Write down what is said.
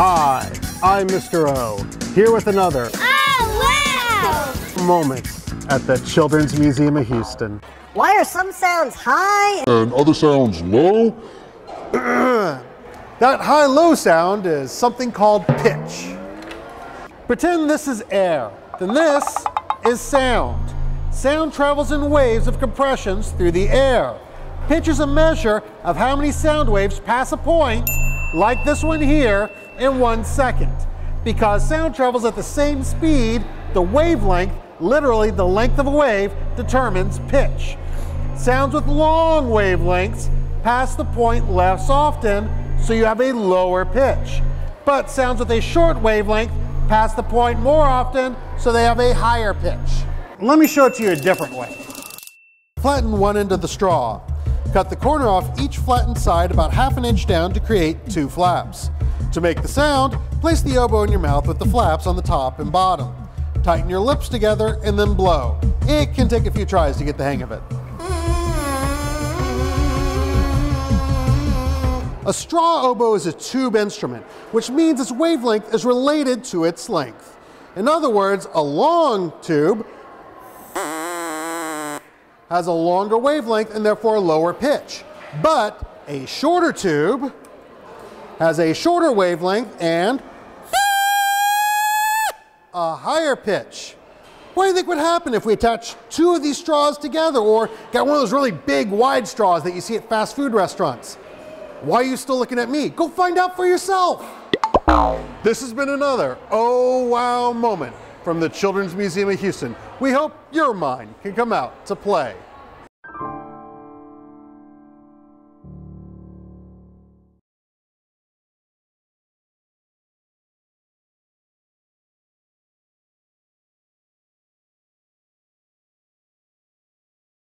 Hi, I'm Mr. O, here with another moment at the Children's Museum of Houston. Why are some sounds high and other sounds low? That high-low sound is something called pitch. Pretend this is air, then this is sound. Sound travels in waves of compressions through the air. Pitch is a measure of how many sound waves pass a point, like this one here, in 1 second. Because sound travels at the same speed, the wavelength, literally the length of a wave, determines pitch. Sounds with long wavelengths pass the point less often, so you have a lower pitch. But sounds with a short wavelength pass the point more often, so they have a higher pitch. Let me show it to you a different way. Flatten one end of the straw. Cut the corner off each flattened side about ½ inch down to create 2 flaps. To make the sound, place the oboe in your mouth with the flaps on the top and bottom. Tighten your lips together and then blow. It can take a few tries to get the hang of it. A straw oboe is a tube instrument, which means its wavelength is related to its length. In other words, a long tube has a longer wavelength and therefore a lower pitch. But a shorter tube has a shorter wavelength and a higher pitch. What do you think would happen if we attach 2 of these straws together, or got one of those really big wide straws that you see at fast food restaurants? Why are you still looking at me? Go find out for yourself. This has been another Oh Wow moment from the Children's Museum of Houston. We hope your mind can come out to play.